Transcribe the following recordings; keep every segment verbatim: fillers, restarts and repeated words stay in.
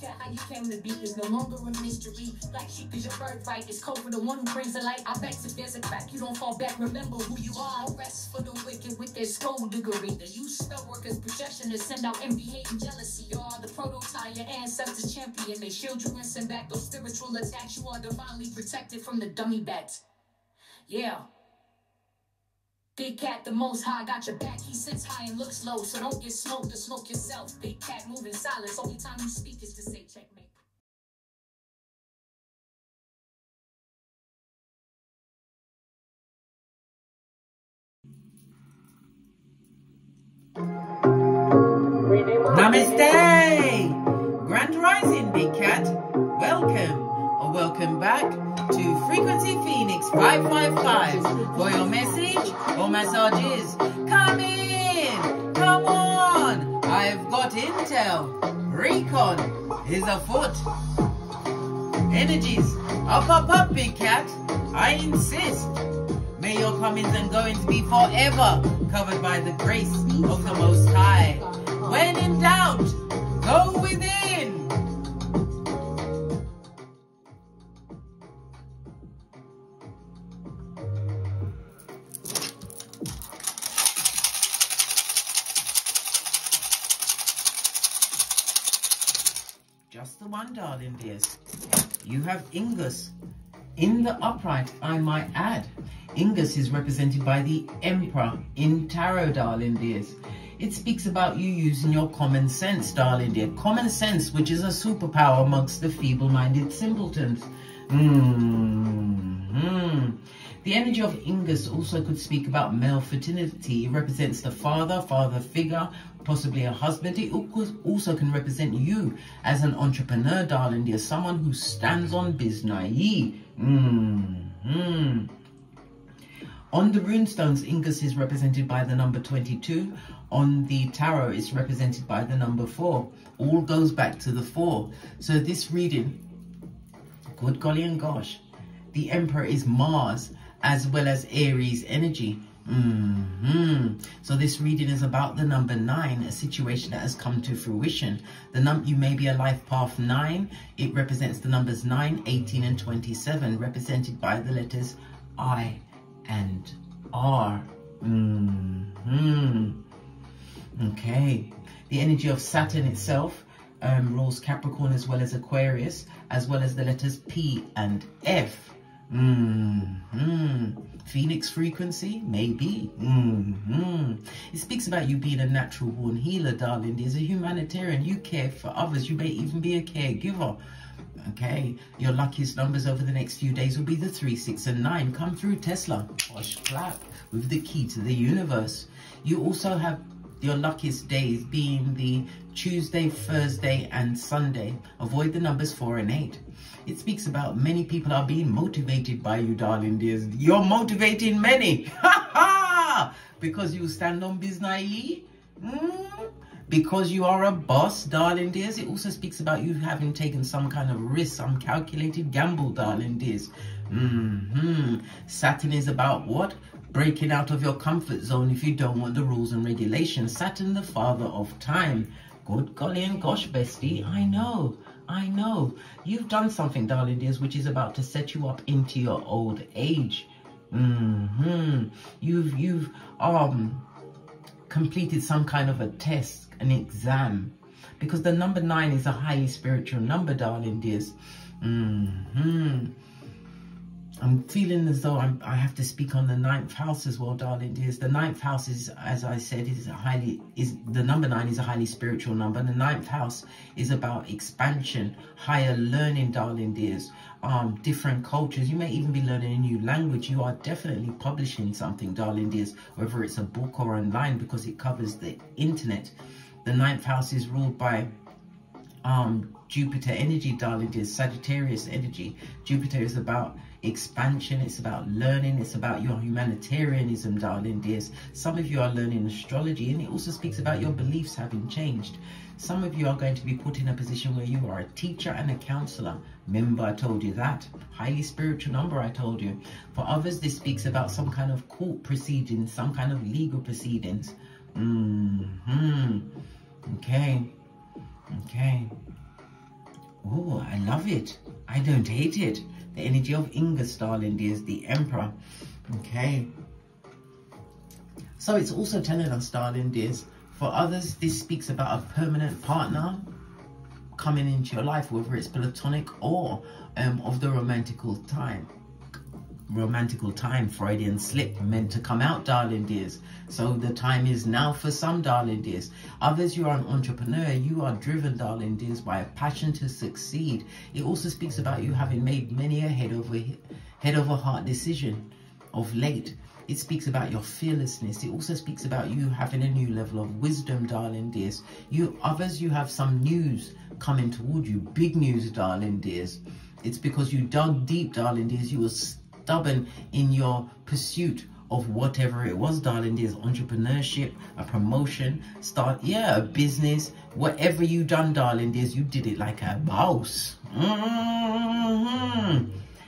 care how you came to be is no longer a mystery. Black sheep is your birthright. It's code for the one who brings the light. I bet if there's a crack, you don't fall back. Remember who you are. No rest for the wicked with their skullduggery. The youth spell workers, projectionists send out envy, hate, and jealousy. You are the prototype, your ancestor champion. They shield you and send back those spiritual attacks. You are divinely protected from the dummy bats. Yeah. Big Cat, the most high, got your back. He sits high and looks low, so don't get smoked or smoke yourself. Big Cat moving silence. Only time you speak is to say checkmate. Namaste! Grand Rising, Big Cat. Welcome, or welcome back to Frequency Phoenix five five five for your message or massages. Come in, come on. I've got intel. Recon is afoot. Energies up, up, up, Big Cat. I insist. May your comings and goings be forever covered by the grace of the Most High. When in doubt, go within. One, darling dears, you have Ingus in the upright, I might add. Ingus is represented by the Emperor in tarot, darling dears. It speaks about you using your common sense, darling dear. Common sense, which is a superpower amongst the feeble-minded simpletons. Mm-hmm. The energy of Ingus also could speak about male fertility. It represents the father, father figure, possibly a husband. It also can represent you as an entrepreneur, darling dear, someone who stands on business. Mm-hmm. On the runestones, Ingus is represented by the number twenty-two. On the tarot, it's represented by the number four. All goes back to the four. So this reading, good golly and gosh, the Emperor is Mars as well as Aries energy. Mm-hmm. So this reading is about the number nine, a situation that has come to fruition. The num you may be a life path nine. It represents the numbers nine, eighteen and twenty-seven, represented by the letters I and R. Mm-hmm. Okay. The energy of Saturn itself um, rules Capricorn as well as Aquarius, as well as the letters P and F. Mm-hmm. Phoenix frequency, maybe. Mm-hmm. It speaks about you being a natural born healer, darling. There's a humanitarian. You care for others. You may even be a caregiver. Okay. Your luckiest numbers over the next few days will be the three, six, and nine. Come through, Tesla. Gosh, clap with the key to the universe. You also have your luckiest days being the Tuesday, Thursday, and Sunday. Avoid the numbers four and eight. It speaks about many people are being motivated by you, darling dears. You're motivating many. Ha ha! Because you stand on business. Mm. Because you are a boss, darling dears. It also speaks about you having taken some kind of risk, some calculated gamble, darling dears. Mm-hmm. Saturn is about what? Breaking out of your comfort zone if you don't want the rules and regulations. Saturn, the father of time. Good golly and gosh, bestie. I know. I know. You've done something, darling dears, which is about to set you up into your old age. Mm-hmm. You've, you've um, completed some kind of a test, an exam. Because the number nine is a highly spiritual number, darling dears. Mm-hmm. I'm feeling as though I'm, I have to speak on the ninth house as well, darling dears. The ninth house is, as I said, is a highly is the number nine is a highly spiritual number. The ninth house is about expansion, higher learning, darling dears. Um, different cultures. You may even be learning a new language. You are definitely publishing something, darling dears, whether it's a book or online, because it covers the internet. The ninth house is ruled by um, Jupiter energy, darling dears. Sagittarius energy. Jupiter is about expansion, it's about learning, it's about your humanitarianism, darling dears. Some of you are learning astrology, and it also speaks about your beliefs having changed. Some of you are going to be put in a position where you are a teacher and a counselor. Remember, I told you that. Highly spiritual number, I told you. For others, this speaks about some kind of court proceedings, some kind of legal proceedings. Mm-hmm. Okay. Okay. Oh, I love it. I don't hate it. The energy of Inga Starland is the Emperor. Okay. So it's also telling us, darling dears, for others, this speaks about a permanent partner coming into your life, whether it's platonic or um, of the romantical time. Romantical time, Freudian slip, meant to come out, darling dears. So the time is now for some, darling dears. Others, you are an entrepreneur. You are driven, darling dears, by a passion to succeed. It also speaks about you having made many a head over, head over heart decision of late. It speaks about your fearlessness. It also speaks about you having a new level of wisdom, darling dears. You others, you have some news coming toward you. Big news, darling dears. It's because you dug deep, darling dears. You were stubborn in your pursuit of whatever it was, darling dears. Entrepreneurship, a promotion, start, yeah, a business. Whatever you done, darling dears, you did it like a boss. Mm-hmm.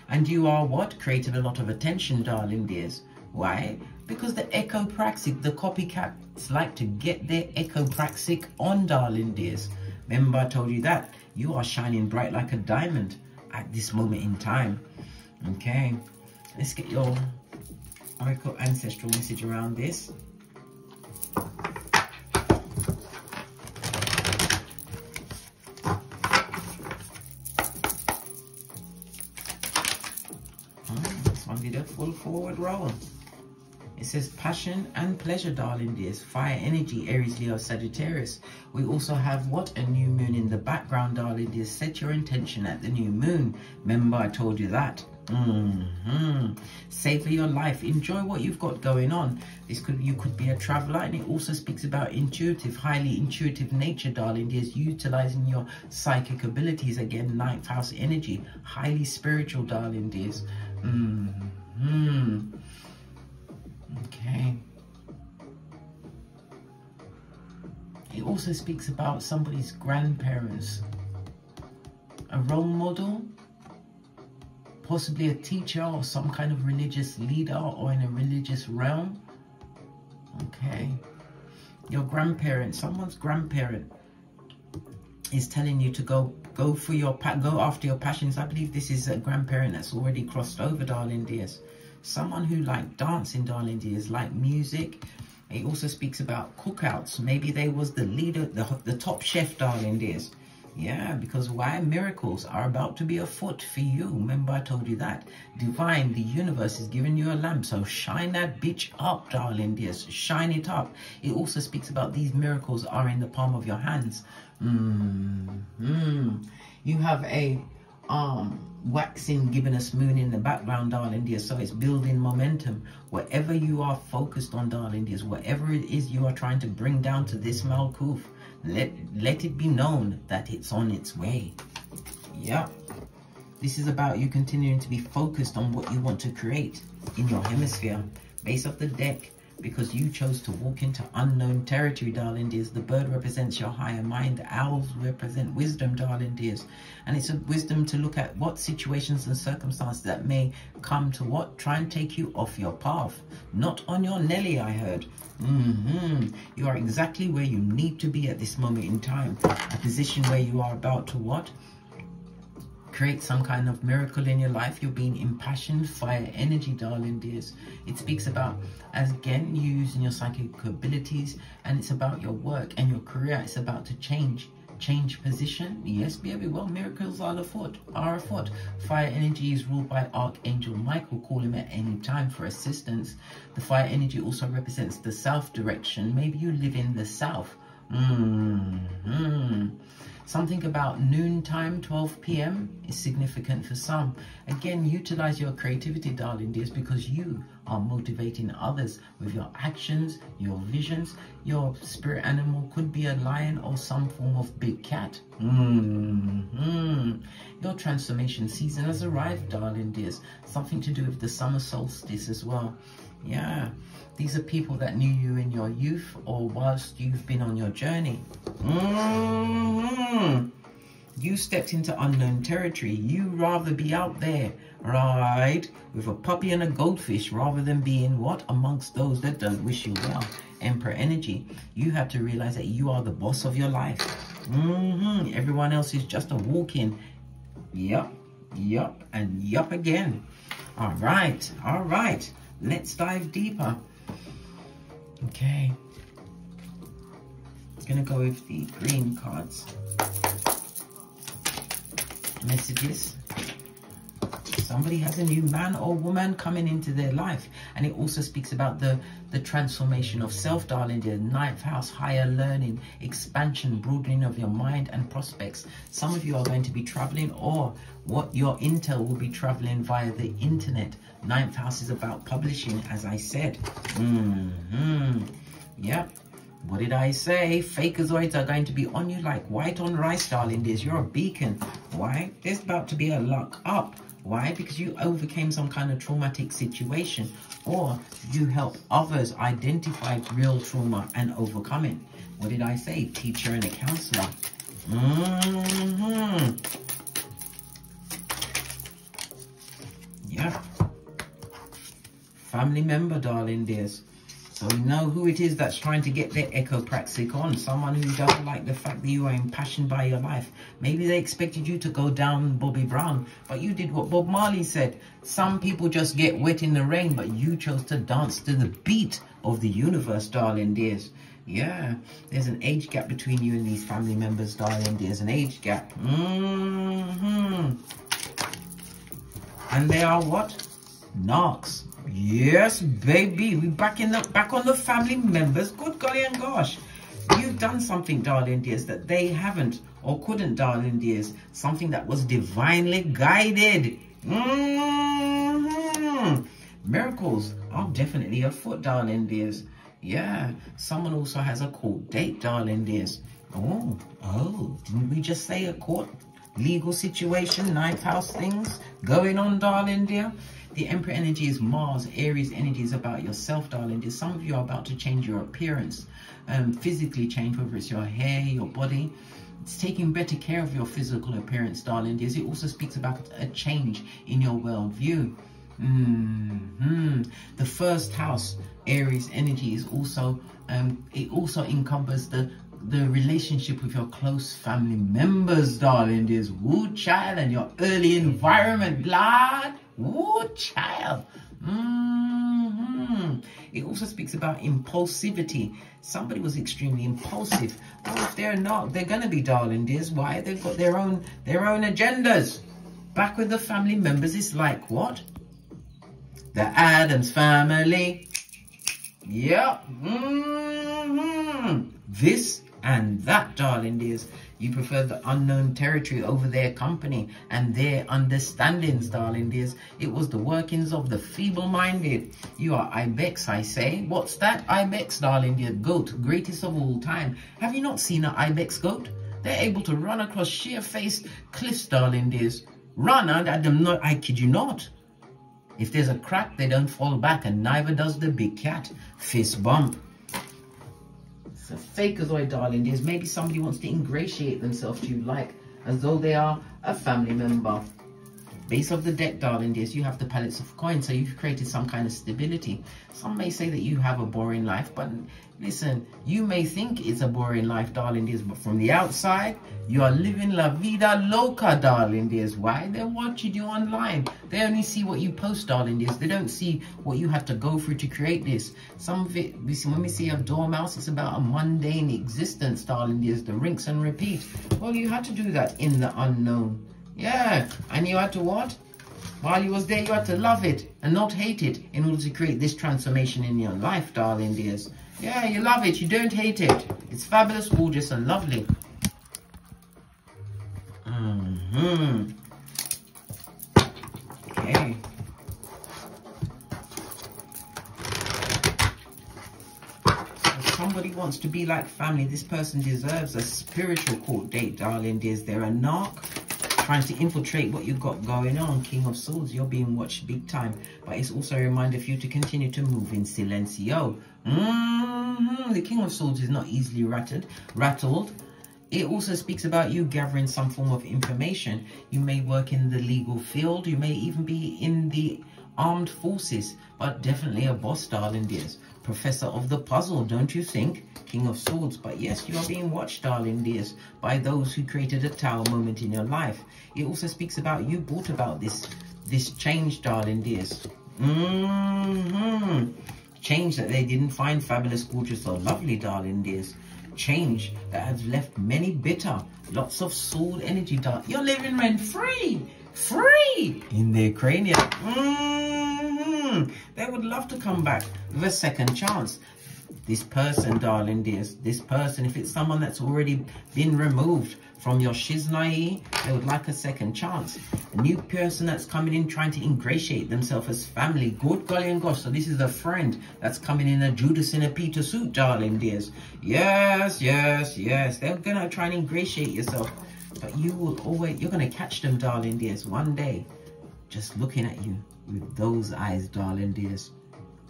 And you are what? Creating a lot of attention, darling dears. Why? Because the echopraxic, the copycats like to get their echopraxic on, darling dears. Remember I told you that? You are shining bright like a diamond at this moment in time. Okay, let's get your Oracle Ancestral message around this. Oh, this one did a full forward roll. It says passion and pleasure, darling dears. Fire energy, Aries, Leo, Sagittarius. We also have what? A new moon in the background, darling dears. Set your intention at the new moon. Remember I told you that. Mm-hmm. Savor your life. Enjoy what you've got going on. This could you could be a traveler, and it also speaks about intuitive, highly intuitive nature, darling dears. Utilizing your psychic abilities. Again, ninth house energy. Highly spiritual, darling dears. Mm-hmm. Okay. It also speaks about somebody's grandparents, a role model, possibly a teacher or some kind of religious leader or in a religious realm. Okay. Your grandparent, someone's grandparent is telling you to go go for your go after your passions. I believe this is a grandparent that's already crossed over, darling dears. Someone who like dancing, darling dears, like music. It also speaks about cookouts. Maybe they was the leader, the, the top chef, darling dears. Yeah, because why? Miracles are about to be afoot for you. Remember I told you that. Divine, the universe is giving you a lamp. So shine that bitch up, darling dears. Shine it up. It also speaks about these miracles are in the palm of your hands. Mm, mm. You have a arm. Waxing, giving us moon in the background, darling dears. So it's building momentum. Whatever you are focused on, darling dears, whatever it is you are trying to bring down to this Malkuth, let let it be known that it's on its way. Yeah, this is about you continuing to be focused on what you want to create in your hemisphere, base of the deck, because you chose to walk into unknown territory, darling dears. The bird represents your higher mind. The owls represent wisdom, darling dears. And it's a wisdom to look at what situations and circumstances that may come to what? Try and take you off your path. Not on your Nelly, I heard. Mm-hmm. You are exactly where you need to be at this moment in time. A position where you are about to what? Create some kind of miracle in your life. You're being impassioned, fire energy, darling dears. It speaks about, as again, using your psychic abilities, and it's about your work and your career. It's about to change, change position. Yes, baby, well, miracles are afoot, are afoot. Fire energy is ruled by Archangel Michael. Call him at any time for assistance. The fire energy also represents the south direction. Maybe you live in the south. Mm-hmm. Something about noontime, twelve p m is significant for some. Again, utilize your creativity, darling dears, because you are motivating others with your actions, your visions. Your spirit animal could be a lion or some form of big cat. Mm-hmm. Your transformation season has arrived, darling dears. Something to do with the summer solstice as well. Yeah, these are people that knew you in your youth or whilst you've been on your journey. Mm-hmm. You stepped into unknown territory. You rather be out there, right, with a puppy and a goldfish rather than being what? Amongst those that don't wish you well. Emperor energy. You have to realize that you are the boss of your life. Mm-hmm. Everyone else is just a walk-in. Yup, yup, and yup again. All right, all right. Let's dive deeper. Okay. I'm going to go with the green cards. Messages. Somebody has a new man or woman coming into their life. And it also speaks about the, the transformation of self, darling dear. Ninth house, higher learning, expansion, broadening of your mind and prospects. Some of you are going to be traveling, or what your intel will be traveling via the internet. Ninth house is about publishing, as I said. Mm-hmm. Yep. What did I say? Fakeroids are going to be on you like white on rice, darling dears. You're a beacon. Why? There's about to be a luck up. Why? Because you overcame some kind of traumatic situation, or you help others identify real trauma and overcome it. What did I say? Teacher and a counselor. Mm-hmm. Yeah. Family member, darling dears. So we know who it is that's trying to get their echopraxic on. Someone who doesn't like the fact that you are impassioned by your life. Maybe they expected you to go down Bobby Brown, but you did what Bob Marley said. Some people just get wet in the rain, but you chose to dance to the beat of the universe, darling dears. Yeah, there's an age gap between you and these family members, darling dears. An age gap. Mm-hmm. And they are what? Narcs. Yes, baby, we're back in the back on the family members. Good golly and gosh, you've done something, darling dears, that they haven't or couldn't, darling dears. Something that was divinely guided. Mm-hmm. Miracles are definitely afoot, darling dears. Yeah, someone also has a court date, darling dears. Oh, oh, didn't we just say a court legal situation, ninth house things going on, darling dear? The Emperor energy is Mars. Aries energy is about yourself, darling dear. Some of you are about to change your appearance, um, physically change, whether it's your hair, your body. It's taking better care of your physical appearance, darling dears. It also speaks about a change in your worldview. Mm-hmm. The first house, Aries energy, is also, um, it also encompasses the the relationship with your close family members, darling dears. Woo child, and your early environment, lad. Woo child. Mm-hmm. It also speaks about impulsivity. Somebody was extremely impulsive. Well, if they're not, they're gonna be, darling dears. Why? They've got their own their own agendas. Back with the family members, it's like what? The Addams Family. Yep. Mm-hmm. This and that, darling dears. You prefer the unknown territory over their company and their understandings, darling dears. It was the workings of the feeble-minded. You are Ibex, I say. What's that? Ibex, darling dear. Goat, greatest of all time. Have you not seen an Ibex goat? They're able to run across sheer-faced cliffs, darling dears. Run, and I'm not, I kid you not. If there's a crack, they don't fall back, and neither does the big cat. Fist bump. The fakeroid, darling dears. Maybe somebody wants to ingratiate themselves to you, like as though they are a family member. Base of the deck, darling dears, you have the pallets of coins, so you've created some kind of stability. Some may say that you have a boring life, but listen, you may think it's a boring life, darling dears, but from the outside, you are living la vida loca, darling dears. Why? They watch you do online. They only see what you post, darling dears. They don't see what you have to go through to create this. Some of it, we see, when we see a dormouse, it's about a mundane existence, darling dears, the rinse and repeat. Well, you had to do that in the unknown. Yeah, and you had to what? While you was there, you had to love it and not hate it in order to create this transformation in your life, darling dears. Yeah, you love it. You don't hate it. It's fabulous, gorgeous, and lovely. Mm-hmm. Okay. If somebody wants to be like family, this person deserves a spiritual court date, darling dears. They're a narc, trying to infiltrate what you've got going on. King of Swords, you're being watched big time. But it's also a reminder for you to continue to move in silencio. Mm-hmm. The King of Swords is not easily rattled. rattled. It also speaks about you gathering some form of information. You may work in the legal field. You may even be in the armed forces, but definitely a boss, darling dears. Professor of the puzzle, don't you think? King of swords, but yes, you are being watched, darling dears, by those who created a tower moment in your life. It also speaks about you brought about this this change, darling dears. Mm-hmm. Change that they didn't find fabulous, gorgeous, or lovely, darling dears. Change that has left many bitter. Lots of sword energy, darling. You're living rent free, free in their cranium. Mm-hmm. They would love to come back with a second chance. This person, darling dears, this person, if it's someone that's already been removed from your shiznai, they would like a second chance. A new person that's coming in trying to ingratiate themselves as family. Good golly and gosh, so this is a friend that's coming in a Judas in a Peter suit, darling dears. Yes, yes, yes, they're going to try and ingratiate yourself. But you will always, you're going to catch them, darling dears, one day. Just looking at you with those eyes, darling dears.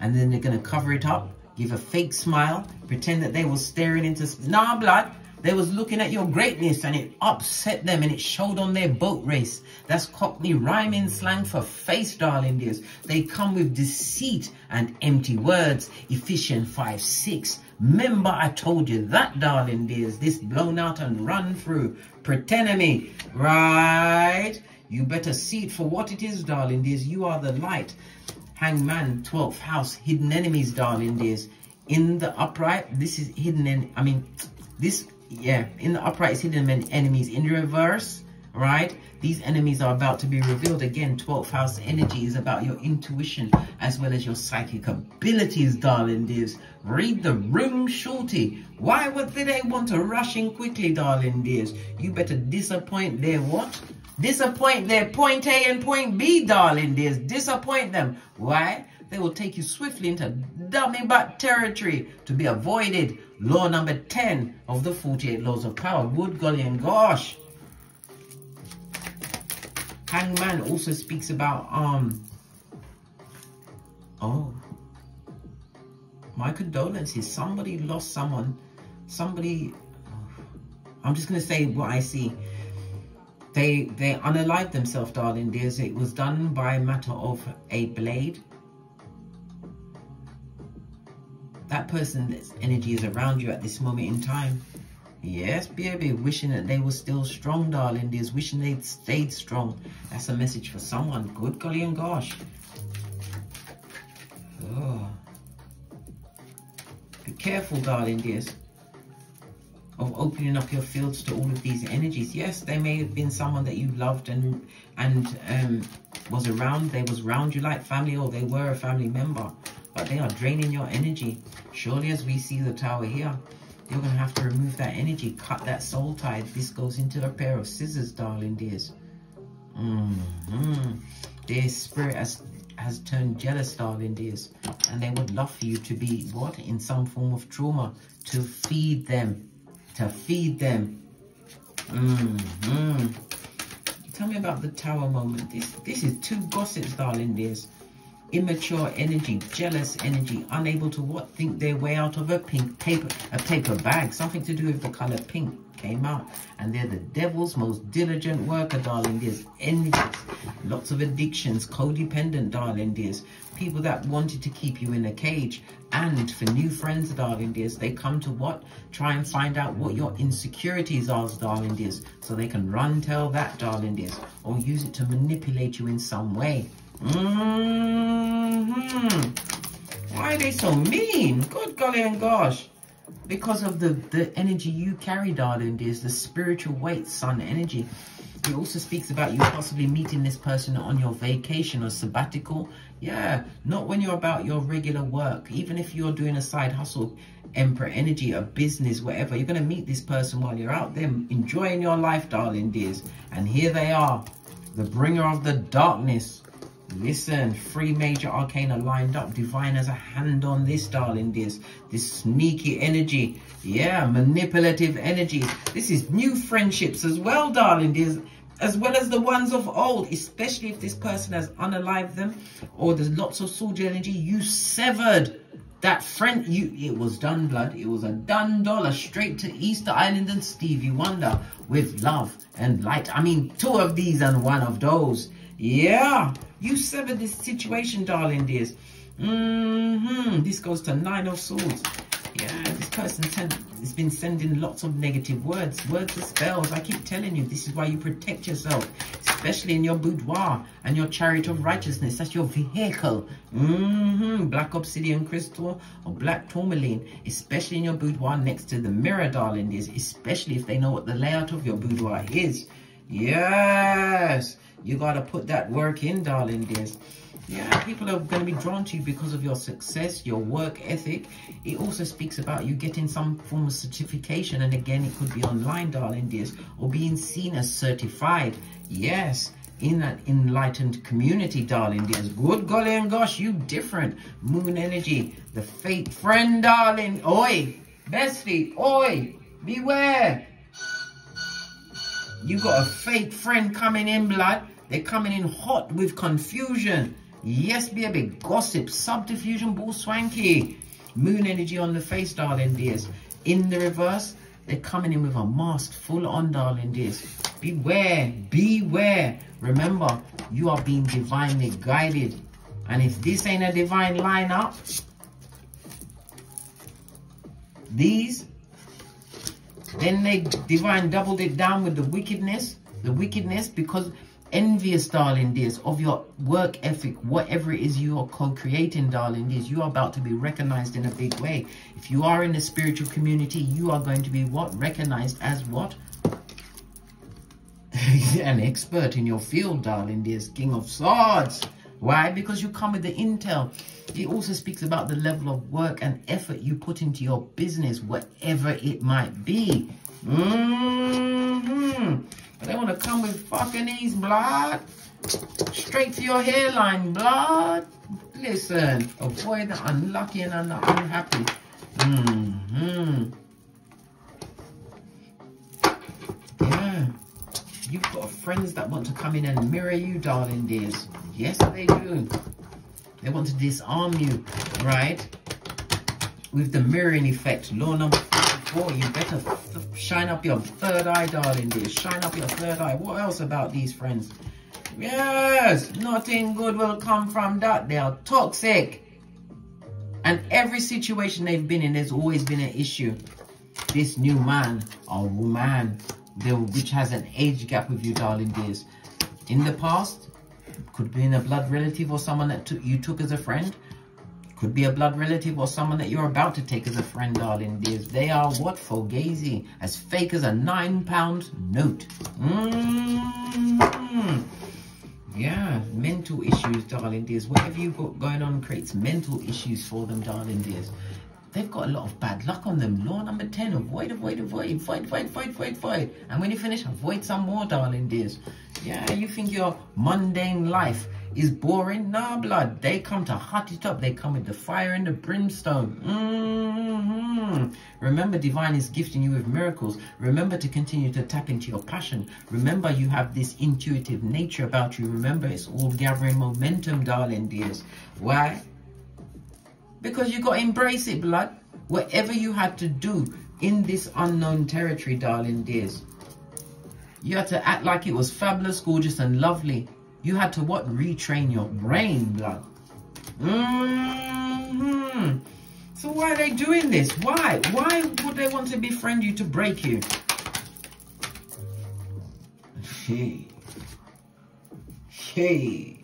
And then they're going to cover it up. Give a fake smile, pretend that they were staring into... Nah, blood. They was looking at your greatness and it upset them and it showed on their boat race. That's Cockney rhyming slang for face, darling dears. They come with deceit and empty words. Ephesians five six. Remember I told you that, darling dears. This blown out and run through. Pretend enemy. Right? You better see it for what it is, darling dears. You are the light. Hangman, twelfth house, hidden enemies, darling dears. In the upright, this is hidden, en I mean, this, yeah, in the upright is hidden en enemies. In reverse, right, these enemies are about to be revealed. Again, twelfth house energy is about your intuition as well as your psychic abilities, darling dears. Read the room, shorty. Why would they want to rush in quickly, darling dears? You better disappoint their what? Disappoint their point A and point B, darling dears. Disappoint them. Why? They will take you swiftly into dummy butt territory to be avoided. Law number ten of the forty-eight laws of power. Good golly and gosh. Hangman also speaks about, um, oh, my condolences. Somebody lost someone. Somebody, I'm just going to say what I see. They they unalived themselves, darling dears. It was done by a matter of a blade. That person's energy is around you at this moment in time. Yes, baby, wishing that they were still strong, darling dears. Wishing they'd stayed strong. That's a message for someone. Good golly and gosh. Oh. Be careful, darling dears, of opening up your fields to all of these energies. Yes, there may have been someone that you loved and and um, was around. They was around you like family, or they were a family member, but they are draining your energy. Surely as we see the tower here, you're going to have to remove that energy, cut that soul tie. This goes into a pair of scissors, darling dears. Mm-hmm. Their spirit has, has turned jealous, darling dears, and they would love for you to be, what, in some form of trauma, to feed them. To feed them. Mm-hmm. Tell me about the tower moment. This this is two gossips, darling dears. Immature energy, jealous energy, unable to what think their way out of a pink paper a paper bag. Something to do with the color pink came out, and they're the devil's most diligent worker, darling dears. Envious, lots of addictions, codependent, darling dears. People that wanted to keep you in a cage. And for new friends, darling dears, they come to what? Try and find out what your insecurities are, darling dears, so they can run tell that, darling dears, or use it to manipulate you in some way. Mm-hmm. Why are they so mean? Good golly and gosh. Because of the, the energy you carry, darling dears, the spiritual weight, sun energy. It also speaks about you possibly meeting this person on your vacation or sabbatical. Yeah, not when you're about your regular work. Even if you're doing a side hustle, emperor energy, a business, whatever, you're going to meet this person while you're out there enjoying your life, darling dears. And here they are, the bringer of the darkness. Listen, three major arcana lined up. Divine has a hand on this, darling dears. This sneaky energy. Yeah, manipulative energy. This is new friendships as well, darling dears, as well as the ones of old, especially if this person has unalived them or there's lots of soldier energy. You severed that friend. You, it was done, blood. It was a done dollar straight to Easter Island and Stevie Wonder with love and light. I mean, two of these and one of those. Yeah, you sever this situation, darling dears. Mm-hmm. This goes to Nine of Swords. Yeah, this person has been sending lots of negative words. Words are spells. I keep telling you, this is why you protect yourself, especially in your boudoir and your chariot of righteousness. That's your vehicle. Mm-hmm. Black obsidian crystal or black tourmaline, especially in your boudoir next to the mirror, darling dears, especially if they know what the layout of your boudoir is. Yes, you got to put that work in, darling dears. Yeah, people are going to be drawn to you because of your success, your work ethic. It also speaks about you getting some form of certification. And again, it could be online, darling dears, or being seen as certified. Yes, in an enlightened community, darling dears. Good golly and gosh, you different. Moon energy, the fate friend, darling. Oi, bestie, oi, beware. You got a fake friend coming in, blood. They're coming in hot with confusion. Yes, baby. Gossip, subterfusion, bull swanky. Moon energy on the face, darling dears. In the reverse, they're coming in with a mask full on, darling dears. Beware, beware. Remember, you are being divinely guided. And if this ain't a divine lineup, these, then they divine doubled it down with the wickedness. The wickedness, because envious, darling dears, of your work ethic, whatever it is you are co-creating, darling dears, you are about to be recognized in a big way. If you are in the spiritual community, you are going to be what? Recognized as what? An expert in your field, darling dears. King of Swords. Why? Because you come with the intel. It also speaks about the level of work and effort you put into your business, whatever it might be. Mm-hmm. But they want to come with fucking ease, blood. Straight to your hairline, blood. Listen, avoid the unlucky and the unhappy. Mm-hmm. Yeah. You've got friends that want to come in and mirror you, darling dears. Yes, they do. They want to disarm you, right? With the mirroring effect. Law number four, you better f f shine up your third eye, darling dear. Shine up your third eye. What else about these friends? Yes, nothing good will come from that. They are toxic. And every situation they've been in, there's always been an issue. This new man or woman, which has an age gap with you, darling dears. In the past, could be in a blood relative or someone that took, you took as a friend. Could be a blood relative or someone that you're about to take as a friend, darling dears. They are what? Fugazi. As fake as a nine pound note. Mm-hmm. Yeah. Mental issues, darling dears. Whatever you've got going on creates mental issues for them, darling dears. They've got a lot of bad luck on them. Law number ten, avoid, avoid, avoid, avoid, avoid, avoid, avoid, avoid. And when you finish, avoid some more, darling dears. Yeah, you think your mundane life is boring? Nah, blood. They come to hot it up. They come with the fire and the brimstone. Mm-hmm. Remember, divine is gifting you with miracles. Remember to continue to tap into your passion. Remember, you have this intuitive nature about you. Remember, it's all gathering momentum, darling dears. Why? Because you got to embrace it, blood. Whatever you had to do in this unknown territory, darling dears. You had to act like it was fabulous, gorgeous, and lovely. You had to what? Retrain your brain, blood. Mm-hmm. So why are they doing this? Why? Why would they want to befriend you to break you? She. She.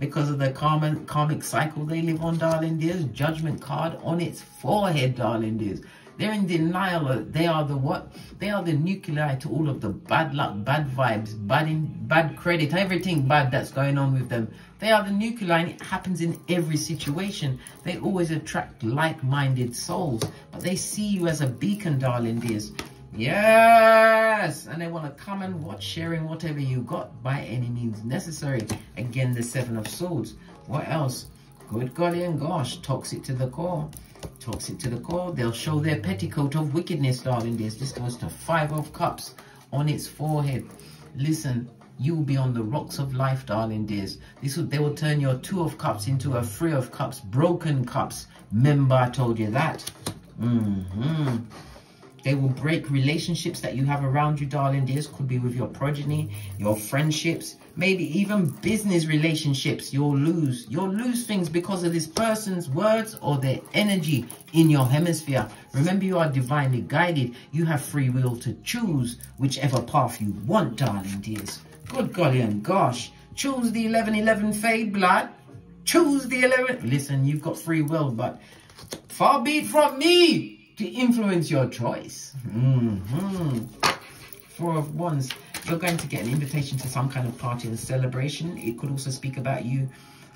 Because of the karmic, karmic cycle they live on, darling dears. Judgment card on its forehead, darling dears. They're in denial. They are the what? They are the nuclei to all of the bad luck, bad vibes, bad in, bad credit, everything bad that's going on with them. They are the nuclei, and it happens in every situation. They always attract like-minded souls. But they see you as a beacon, darling dears. Yes, and they want to come and watch, sharing whatever you got by any means necessary. Again, the Seven of Swords. What else? Good golly and gosh, toxic to the core. Toxic to the core. They'll show their petticoat of wickedness, darling dears. This goes to Five of Cups on its forehead. Listen, you will be on the rocks of life, darling dears. This will, they will turn your Two of Cups into a Three of Cups, broken cups. Remember, I told you that. Mm-hmm. They will break relationships that you have around you, darling. This could be with your progeny, your friendships, maybe even business relationships. You'll lose. You'll lose things because of this person's words or their energy in your hemisphere. Remember, you are divinely guided. You have free will to choose whichever path you want, darling dears. Good golly and gosh. Choose the eleven eleven fade, blood. Choose the eleven. Listen, you've got free will, but far be it from me to influence your choice. Mm-hmm. Four of Wands. You're going to get an invitation to some kind of party and celebration. It could also speak about you,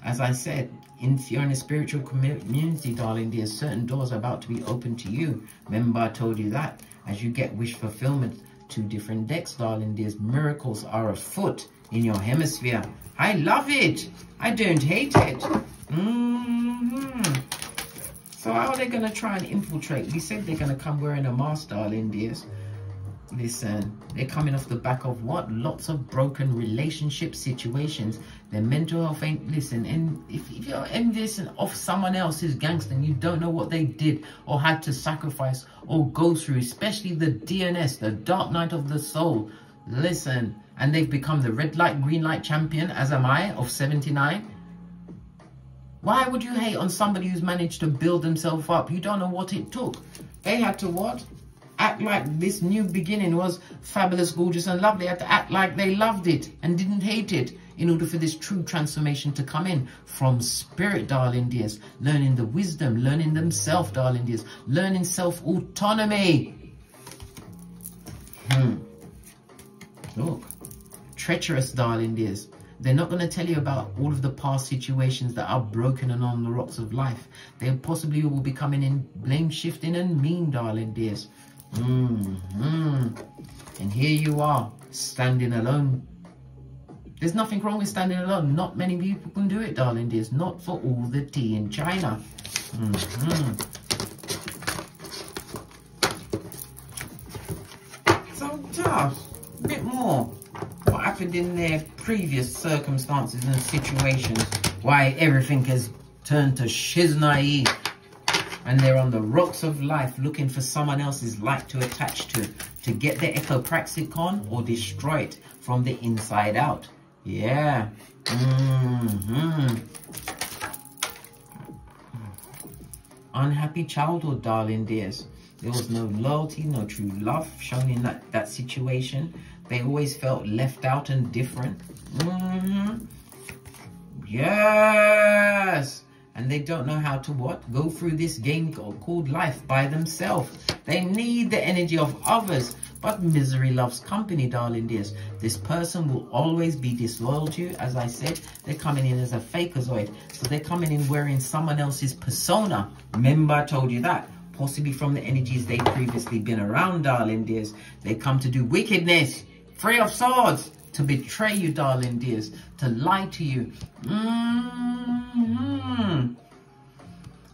as I said, if you're in a spiritual community, darling dear, certain doors are about to be opened to you. Remember, I told you that. As you get wish fulfillment, two different decks, darling dears, miracles are afoot in your hemisphere. I love it. I don't hate it. Mm-hmm. So how are they going to try and infiltrate? We said they're going to come wearing a mask, darling dears. Listen, they're coming off the back of what? Lots of broken relationship situations. Their mental health ain't, listen, and if, if you're envious and off someone else's gangster and you don't know what they did or had to sacrifice or go through, especially the D N S, the dark night of the soul. Listen, and they've become the red light, green light champion, as am I, of seventy-nine. Why would you hate on somebody who's managed to build themselves up? You don't know what it took. They had to what? Act like this new beginning was fabulous, gorgeous and lovely. They had to act like they loved it and didn't hate it in order for this true transformation to come in from spirit, darling dears. Learning the wisdom, learning themselves, darling dears. Learning self-autonomy. Hmm. Look, treacherous, darling dears. They're not going to tell you about all of the past situations that are broken and on the rocks of life. They possibly will be coming in blame shifting and mean, darling dears. Mm-hmm. And here you are, standing alone. There's nothing wrong with standing alone. Not many people can do it, darling dears. Not for all the tea in China. Mm-hmm. So just a bit more. What happened in their previous circumstances and situations, why everything has turned to shiznai and they're on the rocks of life looking for someone else's light to attach to, to get their echopraxic on or destroy it from the inside out. Yeah. Mm-hmm. Unhappy childhood, darling dears. There was no loyalty, no true love shown in that, that situation. They always felt left out and different. Mm-hmm. Yes! And they don't know how to what? Go through this game called life by themselves. They need the energy of others. But misery loves company, darling dears. This person will always be disloyal to you. As I said, they're coming in as a fakerzoid. So they're coming in wearing someone else's persona. Remember, I told you that. Possibly from the energies they've previously been around, darling dears. They come to do wickedness, free of swords, to betray you, darling dears, to lie to you. Mm-hmm.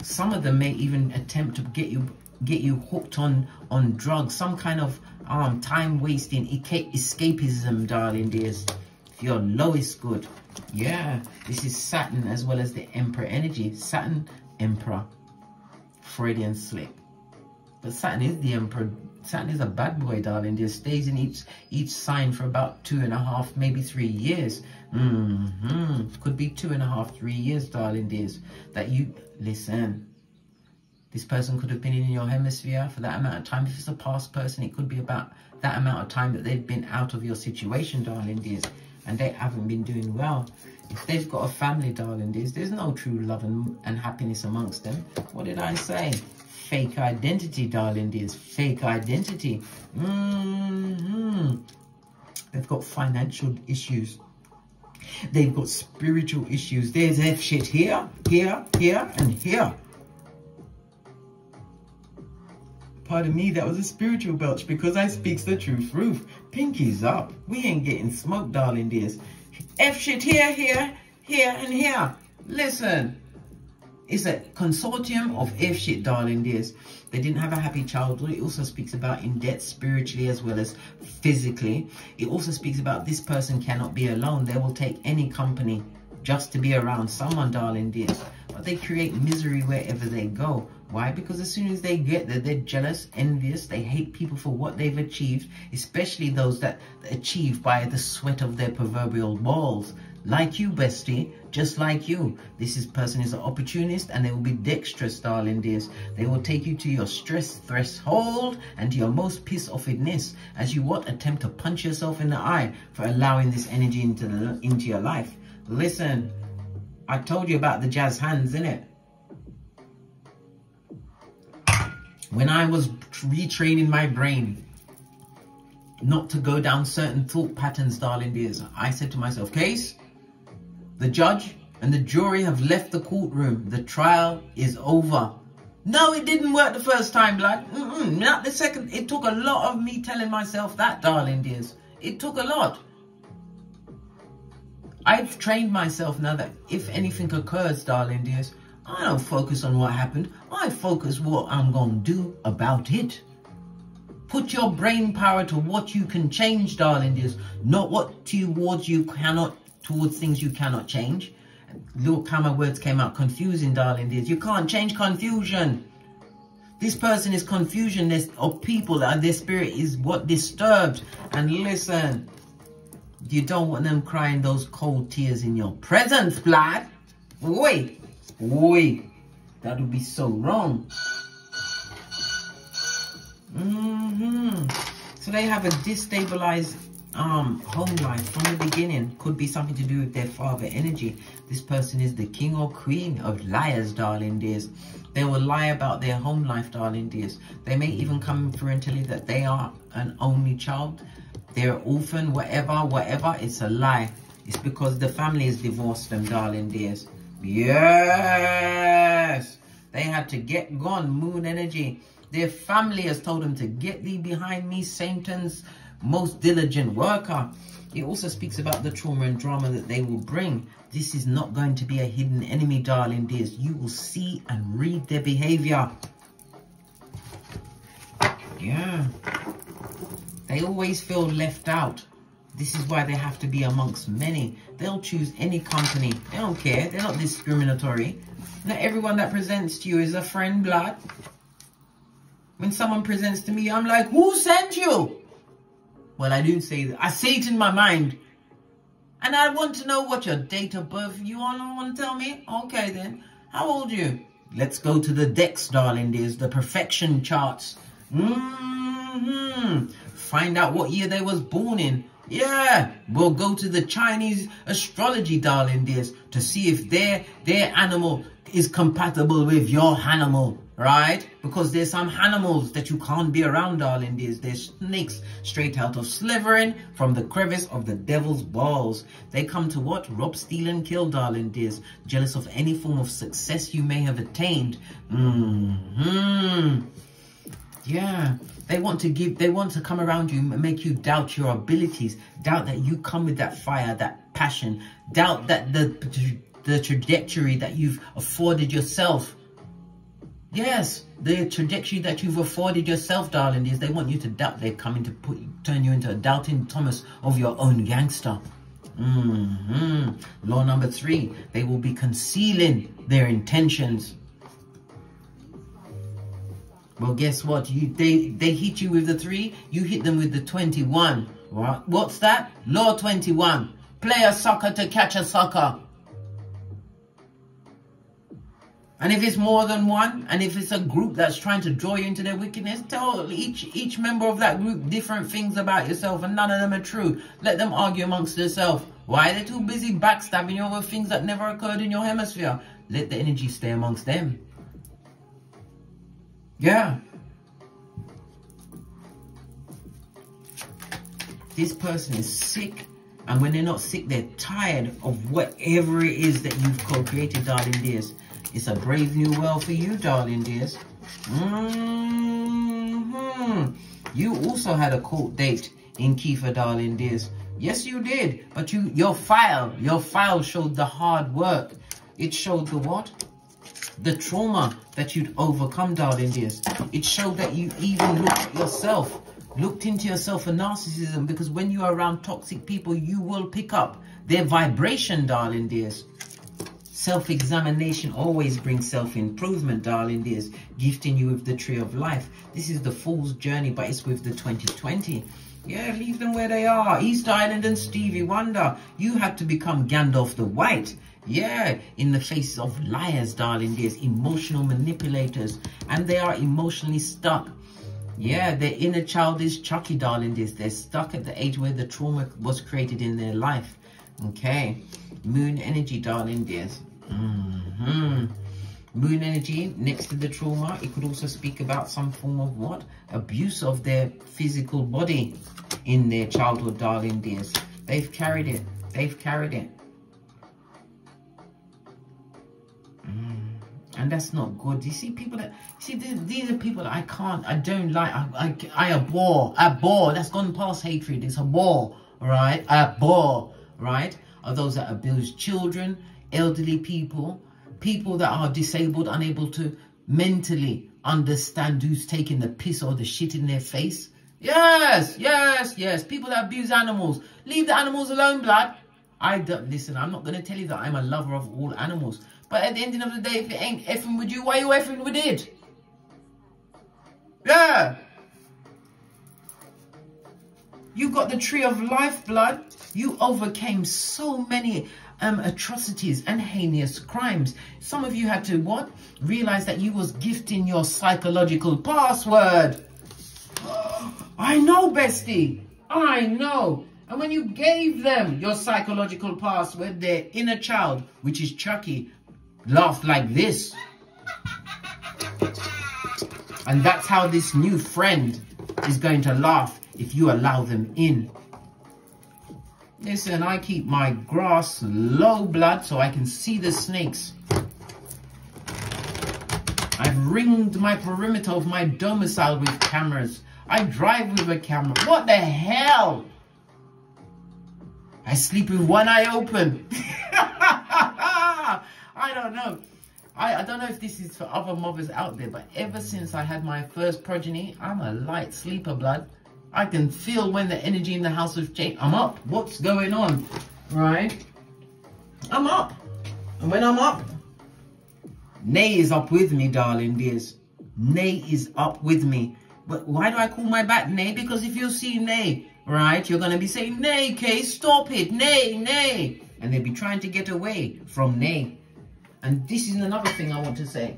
Some of them may even attempt to get you get you hooked on, on drugs, some kind of um, time-wasting, escapism, darling dears. If you're low, it's good. Yeah, this is Saturn as well as the Emperor energy. Saturn, Emperor. Freudian slip, but Saturn is the Emperor. Saturn is a bad boy, darling. Just stays in each each sign for about two and a half, maybe three years. Mm-hmm. Could be two and a half, three years, darling dears. That you listen. This person could have been in your hemisphere for that amount of time. If it's a past person, it could be about that amount of time that they've been out of your situation, darling dears, and they haven't been doing well. If they've got a family, darling dears, there's no true love and, and happiness amongst them. What did I say? Fake identity, darling dears. Fake identity. Mm-hmm. They've got financial issues. They've got spiritual issues. There's F shit here, here, here, and here. Pardon me, that was a spiritual belch because I speaks the true truth. Pinkies up. We ain't getting smoked, darling dears. F shit here, here, here, and here. Listen, it's a consortium of F shit, darling dears. They didn't have a happy childhood. It also speaks about in debt spiritually as well as physically. It also speaks about this person cannot be alone. They will take any company just to be around someone, darling dear. But they create misery wherever they go. Why? Because as soon as they get there, they're jealous, envious. They hate people for what they've achieved, especially those that achieve by the sweat of their proverbial balls. Like you, bestie, just like you. This is, person is an opportunist, and they will be dexterous, darling dears. They will take you to your stress threshold and to your most piss-offedness as you what? Attempt to punch yourself in the eye for allowing this energy into, the, into your life. Listen, I told you about the jazz hands, innit? When I was retraining my brain not to go down certain thought patterns, darling dears, I said to myself, Case, the judge and the jury have left the courtroom. The trial is over. No, it didn't work the first time, blood. Mm-mm, not the second. It took a lot of me telling myself that, darling dears. It took a lot. I've trained myself now that if anything occurs, darling dears, I don't focus on what happened. I focus what I'm going to do about it. Put your brain power to what you can change, darling dears. Not what towards you cannot, towards things you cannot change. Look how my words came out. Confusing, darling dears. You can't change confusion. This person is confusion. There's or people and their spirit is what disturbed. And listen, you don't want them crying those cold tears in your presence, blood. Wait. Oi, that would be so wrong. Mm-hmm. So they have a destabilized um, home life from the beginning. Could be something to do with their father energy. This person is the king or queen of liars, darling dears. They will lie about their home life, darling dears. They may even come through and tell you that they are an only child. They're an orphan, whatever, whatever. It's a lie. It's because the family has divorced them, darling dears. Yes, they had to get gone, moon energy. Their family has told them to get thee behind me, Satan's most diligent worker. It also speaks about the trauma and drama that they will bring. This is not going to be a hidden enemy, darling dears. You will see and read their behavior. Yeah, they always feel left out. This is why they have to be amongst many. They'll choose any company. They don't care. They're not discriminatory. Not everyone that presents to you is a friend, blood. When someone presents to me, I'm like, who sent you? Well, I do say that. I say it in my mind. And I want to know what your date of birth. You want to tell me? Okay, then. How old are you? Let's go to the decks, darling dears. The perfection charts. Mm-hmm. Find out what year they was born in. Yeah, we'll go to the Chinese astrology, darling dears, to see if their their animal is compatible with your animal, right? Because there's some animals that you can't be around, darling dears. They're snakes straight out of slithering from the crevice of the devil's balls. They come to what? Rob, steal and kill, darling dears. Jealous of any form of success you may have attained. Mm-hmm. Yeah, they want to give, they want to come around you and make you doubt your abilities, doubt that you come with that fire, that passion, doubt that the, the trajectory that you've afforded yourself. Yes, the trajectory that you've afforded yourself, darling, is they want you to doubt. They're coming to put, turn you into a doubting Thomas of your own gangster. Mm-hmm. Law number three, they will be concealing their intentions. Well, guess what? You, they, they hit you with the three. You hit them with the twenty-one. What? What's that? Law twenty-one. Play a sucker to catch a sucker. And if it's more than one, and if it's a group that's trying to draw you into their wickedness, tell each, each member of that group different things about yourself, and none of them are true. Let them argue amongst themselves. Why? They're too busy backstabbing you over things that never occurred in your hemisphere. Let the energy stay amongst them. Yeah. This person is sick, and when they're not sick, they're tired of whatever it is that you've co-created, darling dears. It's a brave new world for you, darling dears. Mm-hmm. You also had a court date in Kiefer, darling dears. Yes, you did, but you your file, your file showed the hard work. It showed the what? The trauma that you'd overcome, darling dears. It showed that you even looked at yourself looked into yourself for narcissism, because when you are around toxic people, you will pick up their vibration, darling dears. Self-examination always brings self-improvement, darling dears. Gifting you with the tree of life. This is the fool's journey, but it's with the twenty twenty. Yeah, leave them where they are. East Island and Stevie Wonder. You had to become Gandalf the White. Yeah, in the face of liars, darling dears, emotional manipulators, and they are emotionally stuck. Yeah, their inner child is Chucky, darling dears. They're stuck at the age where the trauma was created in their life. Okay, moon energy, darling dears. Mm-hmm. Moon energy next to the trauma. It could also speak about some form of what? Abuse of their physical body in their childhood, darling dears. They've carried it. They've carried it. And that's not good. You see people that, see, these, these are people that I can't, I don't like, I, I, I abhor, abhor, that's gone past hatred, it's abhor, right? Abhor, right? Are those that abuse children, elderly people, people that are disabled, unable to mentally understand who's taking the piss or the shit in their face. Yes, yes, yes. People that abuse animals. Leave the animals alone, blood. I don't, listen, I'm not going to tell you that I'm a lover of all animals. But at the end of the day, if it ain't effing with you, why you effing with it? Yeah. You got the tree of life, blood. You overcame so many um, atrocities and heinous crimes. Some of you had to, what? Realize that you was gifting your psychological password. I know, bestie. I know. And when you gave them your psychological password, their inner child, which is Chucky, laughed like this. And that's how this new friend is going to laugh if you allow them in. Listen, I keep my grass low, blood, so I can see the snakes. I've ringed my perimeter of my domicile with cameras. I drive with a camera. What the hell? I sleep with one eye open. I don't know. I, I don't know if this is for other mothers out there, but ever since I had my first progeny, I'm a light sleeper, blood. I can feel when the energy in the house has changed. I'm up. What's going on? Right? I'm up. And when I'm up, Nay is up with me, darling dears. Nay is up with me. But why do I call my back Nay? Because if you see Nay, right, you're going to be saying, Nay, Kay, stop it. Nay, Nay. And they'll be trying to get away from Nay. And this is another thing I want to say.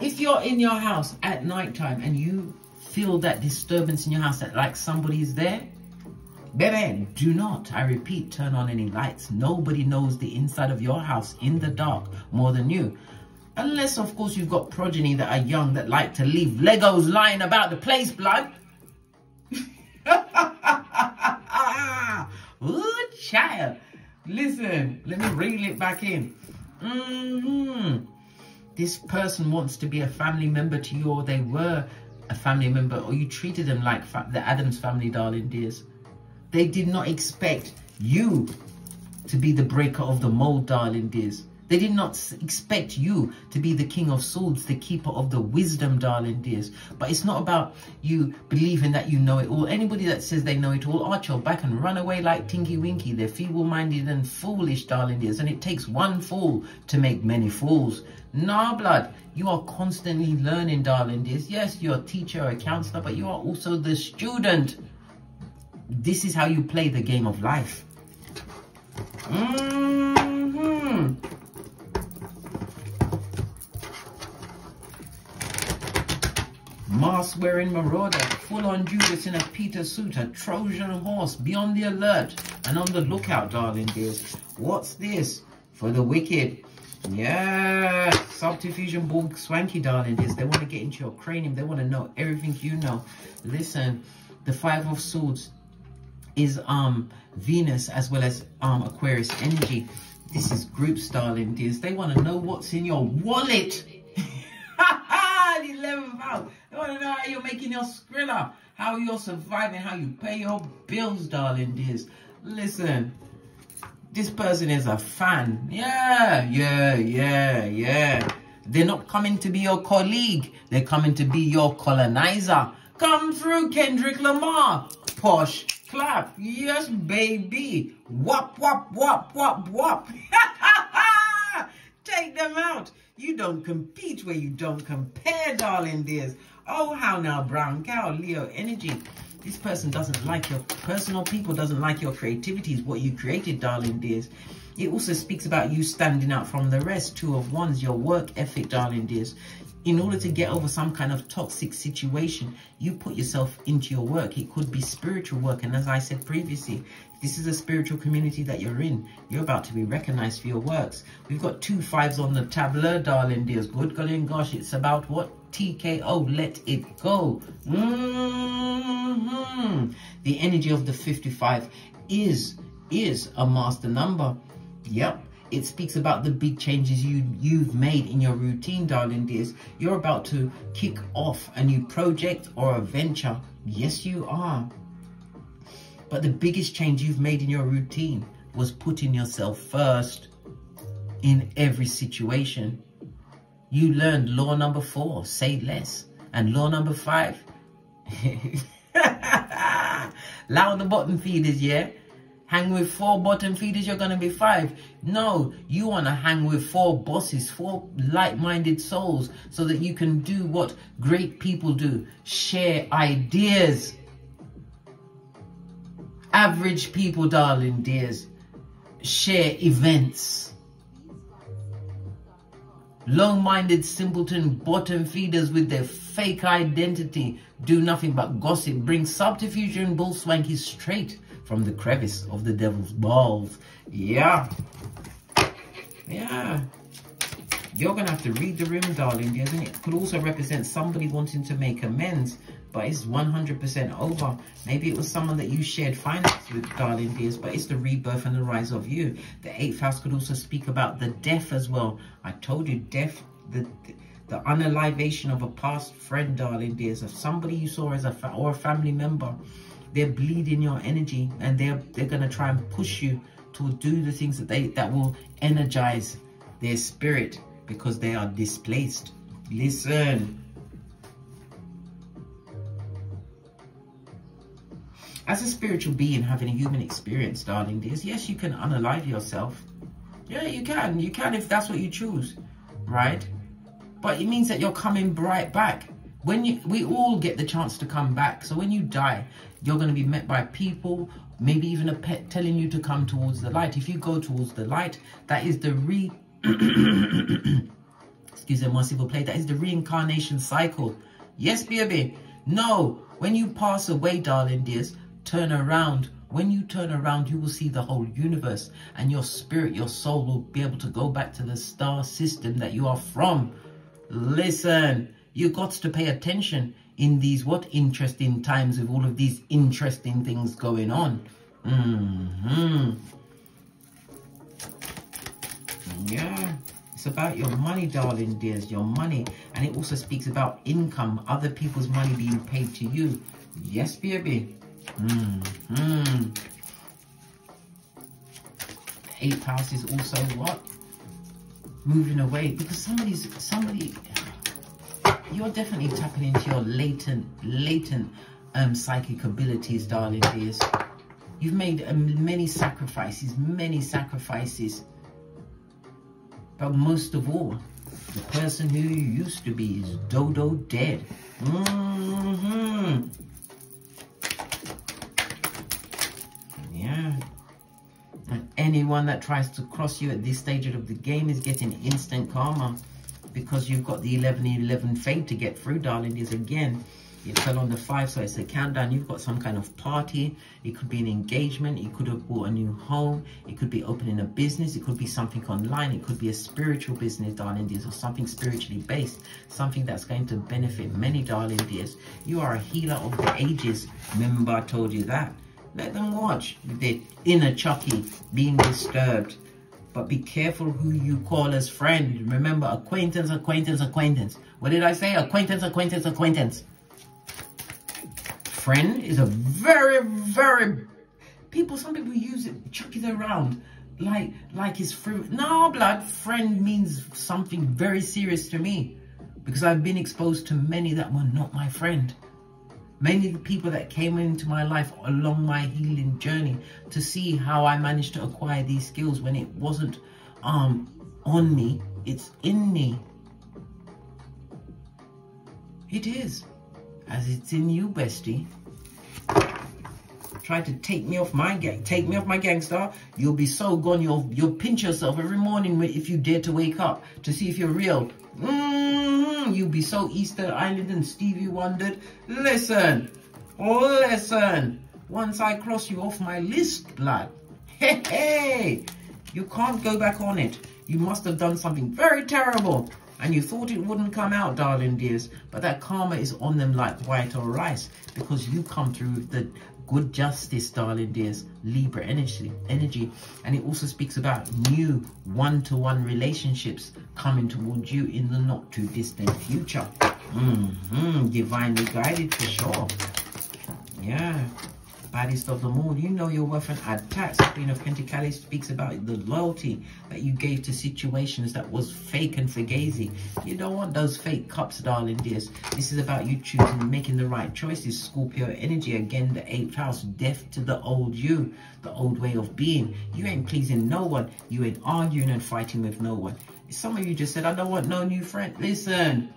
If you're in your house at nighttime and you feel that disturbance in your house, that like somebody's there, baby, do not, I repeat, turn on any lights. Nobody knows the inside of your house in the dark more than you. Unless, of course, you've got progeny that are young that like to leave Legos lying about the place, blood. Ooh, child. Listen, let me reel it back in. Mm-hmm. This person wants to be a family member to you, or they were a family member, or you treated them like fa the Addams Family, darling dears. They did not expect you to be the breaker of the mold, darling dears. They did not expect you to be the king of swords, the keeper of the wisdom, darling dears. But it's not about you believing that you know it all. Anybody that says they know it all, arch your back and run away like Tinky Winky. They're feeble-minded and foolish, darling dears. And it takes one fool to make many fools. Nah, blood, you are constantly learning, darling dears. Yes, you're a teacher or a counselor, but you are also the student. This is how you play the game of life. Mm-hmm. Mask-wearing marauder, full-on Judas in a Peter suit, a Trojan horse, be on the alert and on the lookout, darling dears. What's this? For the wicked. Yeah, subterfusion ball swanky, darling dears. They want to get into your cranium. They want to know everything you know. Listen, the Five of Swords is um Venus as well as um Aquarius energy. This is groups, darling dears. They want to know what's in your wallet. eleventh house. They want to know how you're making your skrilla, how you're surviving, how you pay your bills, darling dears. Listen, this person is a fan. Yeah, yeah, yeah, yeah. They're not coming to be your colleague. They're coming to be your colonizer. Come through, Kendrick Lamar. Push, clap. Yes, baby. Wop, wop, wop, wop, wop. Take them out. You don't compete where you don't compare, darling dears. Oh, how now, brown cow, Leo energy. This person doesn't like your personal people, doesn't like your creativity, is what you created, darling dears. It also speaks about you standing out from the rest. Two of Wands, your work ethic, darling dears. In order to get over some kind of toxic situation, you put yourself into your work. It could be spiritual work. And as I said previously, this is a spiritual community that you're in. You're about to be recognized for your works. We've got two fives on the tableau, darling dears. Good golly gosh, it's about what? T K O, let it go. Mm-hmm. The energy of the fifty-five is, is a master number. Yep. It speaks about the big changes you, you've made in your routine, darling dears. You're about to kick off a new project or a venture. Yes, you are. But the biggest change you've made in your routine was putting yourself first in every situation. You learned law number four, say less. And law number five, loud the bottom feeders, yeah? Hang with four bottom feeders, you're going to be five. No, you want to hang with four bosses, four like-minded souls, so that you can do what great people do. Share ideas. Average people, darling dears, share events. Low-minded simpleton bottom feeders with their fake identity do nothing but gossip, bring subterfuge and bullswanky straight from the crevice of the devil's balls. Yeah. Yeah. You're going to have to read the room, darling, isn't it? It could also represent somebody wanting to make amends, but it's one hundred percent over. Maybe it was someone that you shared finance with, darling dears, but it's the rebirth and the rise of you. The eighth house could also speak about the death as well. I told you, death, the the unalivation of a past friend, darling dears, of somebody you saw as a fa or a family member. They're bleeding your energy, and they're they're gonna try and push you to do the things that they that will energize their spirit because they are displaced. Listen. As a spiritual being having a human experience, darling dears, yes, you can unalive yourself. Yeah, you can. You can if that's what you choose, right? But it means that you're coming right back. When you, we all get the chance to come back. So when you die, you're going to be met by people, maybe even a pet telling you to come towards the light. If you go towards the light, that is the re... Excuse me, mercy will play. That is the reincarnation cycle. Yes, baby. No, when you pass away, darling dears, turn around. When you turn around, you will see the whole universe. And your spirit, your soul will be able to go back to the star system that you are from. Listen. You got to pay attention in these, what, interesting times with all of these interesting things going on. Mm-hmm. Yeah. It's about your money, darling dears, your money. And it also speaks about income, other people's money being paid to you. Yes, baby. Mm-hmm. Eighth house is also what? Moving away. Because somebody's, somebody... You're definitely tapping into your latent, latent um, psychic abilities, darling dears. You've made um, many sacrifices, many sacrifices. But most of all, the person who you used to be is dodo dead. Mm-hmm. Yeah. And anyone that tries to cross you at this stage of the game is getting instant karma. Because you've got the eleven eleven fade to get through, darling, is again, it fell on the five, so it's a countdown. You've got some kind of party. It could be an engagement. It could have bought a new home. It could be opening a business. It could be something online. It could be a spiritual business, darling dears, or something spiritually based, something that's going to benefit many, darling dears. You are a healer of the ages. Remember, I told you that. Let them watch the inner Chucky being disturbed. But be careful who you call as friend. Remember, acquaintance, acquaintance, acquaintance. What did I say? Acquaintance, acquaintance, acquaintance. Friend is a very, very... People, some people use it, chuck it around. Like, like it's fruit. No, blood, friend means something very serious to me. Because I've been exposed to many that were not my friend. Many of the people that came into my life along my healing journey to see how I managed to acquire these skills when it wasn't um, on me, it's in me. It is, as it's in you, bestie. Try to take me off my gang, take me off my gang star. You'll be so gone, you'll, you'll pinch yourself every morning if you dare to wake up to see if you're real. Mm-hmm. You'll be so Easter Island and Stevie Wondered. Listen, listen. Once I cross you off my list, lad, hey, hey, you can't go back on it. You must have done something very terrible. And you thought it wouldn't come out, darling dears. But that karma is on them like white or rice. Because you come through the good justice, darling dears. Libra energy. energy, And it also speaks about new one-to-one relationships coming towards you in the not-too-distant future. Mm-hmm. Divinely guided for sure. Yeah. Baddest of them all, you know your worth and add tax. Queen of Pentacles speaks about the loyalty that you gave to situations that was fake and fugazi. You don't want those fake cups, darling dears. This is about you choosing and making the right choices. Scorpio energy, again, the eighth house, deaf to the old you, the old way of being. You ain't pleasing no one. You ain't arguing and fighting with no one. Some of you just said, I don't want no new friend. Listen.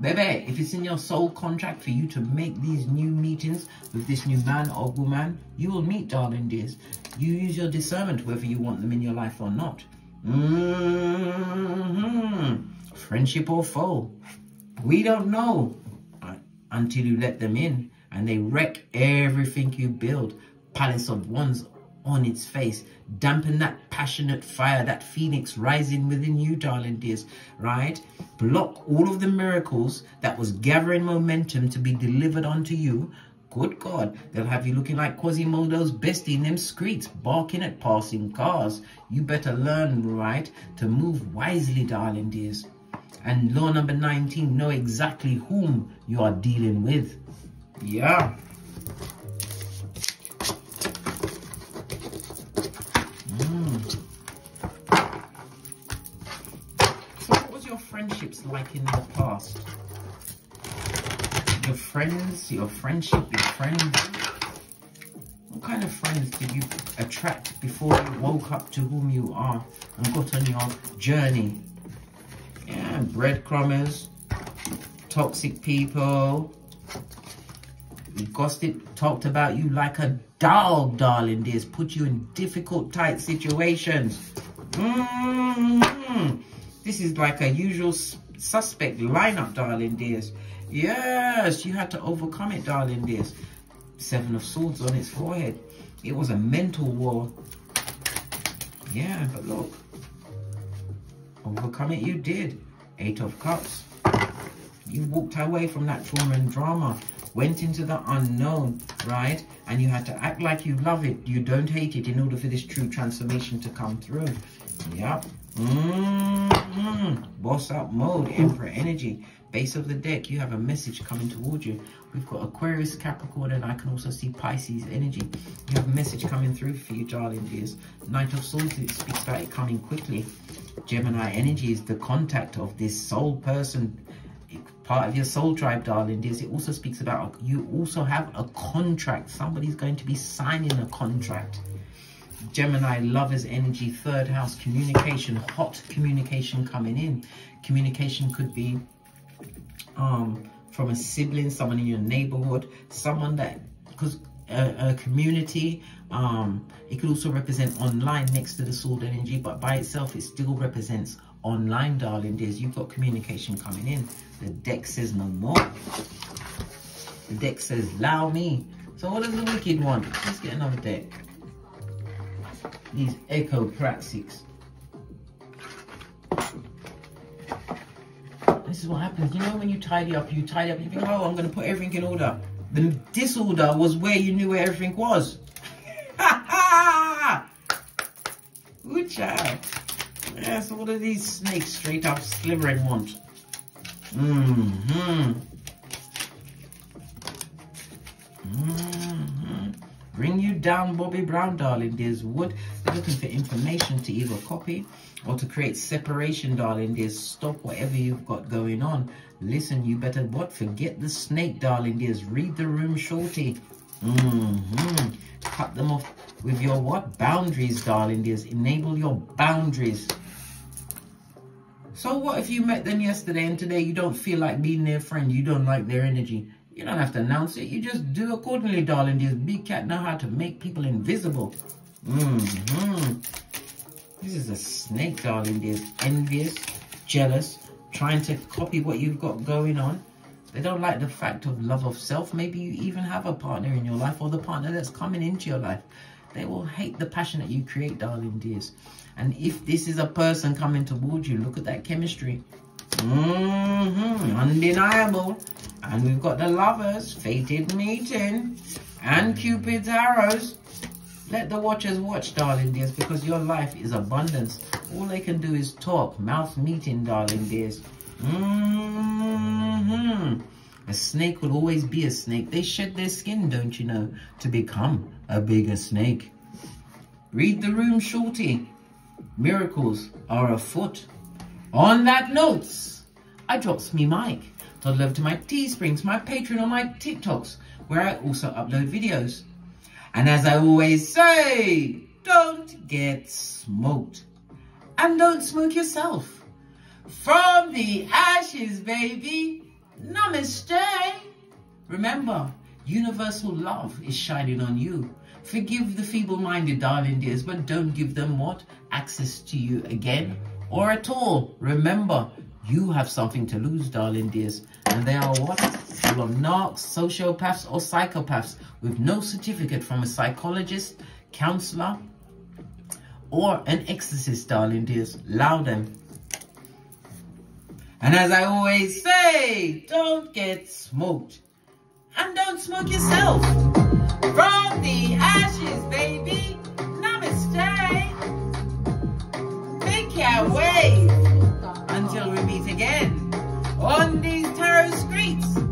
Baby, if it's in your soul contract for you to make these new meetings with this new man or woman, you will meet, darling dears. You use your discernment whether you want them in your life or not. Mm-hmm. Friendship or foe. We don't know until you let them in and they wreck everything you build. Palace of Wands on its face. Dampen that passionate fire, that phoenix rising within you, darling dears, right? Block all of the miracles that was gathering momentum to be delivered onto you. Good God, they'll have you looking like Quasimodo's bestie in them streets, barking at passing cars. You better learn, right, to move wisely, darling dears. And law number nineteen, know exactly whom you are dealing with. Yeah. Friendships like in the past, your friends, your friendship, your friends. What kind of friends did you attract before you woke up to whom you are and got on your journey? Yeah, breadcrumbers, toxic people, gossip, talked about you like a dog, darling dears, put you in difficult, tight situations. Mm-hmm. This is like a usual suspect lineup, darling dears. Yes, you had to overcome it, darling dears. Seven of Swords on its forehead. It was a mental war. Yeah, but look. Overcome it you did. Eight of Cups. You walked away from that trauma and drama. Went into the unknown, right? And you had to act like you love it. You don't hate it in order for this true transformation to come through. Yep. Mm-hmm. Boss up mode, Emperor energy, base of the deck. You have a message coming towards you. We've got Aquarius, Capricorn, and I can also see Pisces energy. You have a message coming through for you, darling dears. Knight of Swords, it speaks about it coming quickly. Gemini energy is the contact of this soul person, part of your soul tribe, darling dears. It also speaks about you also have a contract. Somebody's going to be signing a contract. Gemini, lovers energy, third house, communication, hot communication coming in. Communication could be um, from a sibling, someone in your neighborhood, someone that, because a, a community, um, it could also represent online next to the sword energy, but by itself, it still represents online, darling dears. You've got communication coming in. The deck says no more. The deck says, allow me. So what does the wicked want? Let's get another deck. These echopraxics. This is what happens. You know when you tidy up, you tidy up, you think, oh, I'm going to put everything in order. The disorder was where you knew where everything was. Ha ha! Good child. Yeah, so what do these snakes straight up slivering want? Mm-hmm. Mm-hmm. bring you down, Bobby Brown, darling. There's wood. They're looking for information to either copy or to create separation, darling. There's stop whatever you've got going on. Listen, you better what? Forget the snake, darling. There's read the room, shorty. Mm-hmm. Cut them off with your what? Boundaries, darling. There's enable your boundaries. So what if you met them yesterday and today you don't feel like being their friend? You don't like their energy. You don't have to announce it. You just do accordingly, darling. This big cat know how to make people invisible. Mm-hmm. This is a snake, darling. They're envious, jealous, trying to copy what you've got going on. They don't like the fact of love of self. Maybe you even have a partner in your life or the partner that's coming into your life. They will hate the passion that you create, darling dears. And if this is a person coming towards you, look at that chemistry. Mm-hmm. Undeniable. And we've got the lovers, fated meeting, and Cupid's arrows. Let the watchers watch, darling dears, because your life is abundance. All they can do is talk, mouth meeting, darling dears. Mm-hmm. A snake will always be a snake. They shed their skin, don't you know, to become a bigger snake. Read the room, shorty. Miracles are afoot. On that note, I drops me mic. Toddle over to my Teesprings, my Patreon, or my TikToks, where I also upload videos. And as I always say, don't get smoked. And don't smoke yourself. From the ashes, baby. Namaste. Remember, universal love is shining on you. Forgive the feeble-minded, darling dears, but don't give them what? Access to you again or at all. Remember, you have something to lose, darling dears. And they are what? Full of narcs, sociopaths, or psychopaths with no certificate from a psychologist, counselor, or an exorcist, darling dears. Allow them. And as I always say, don't get smoked. And don't smoke yourself. From the ashes, baby. Namaste. Make your way. Until we meet again on these tarot streets.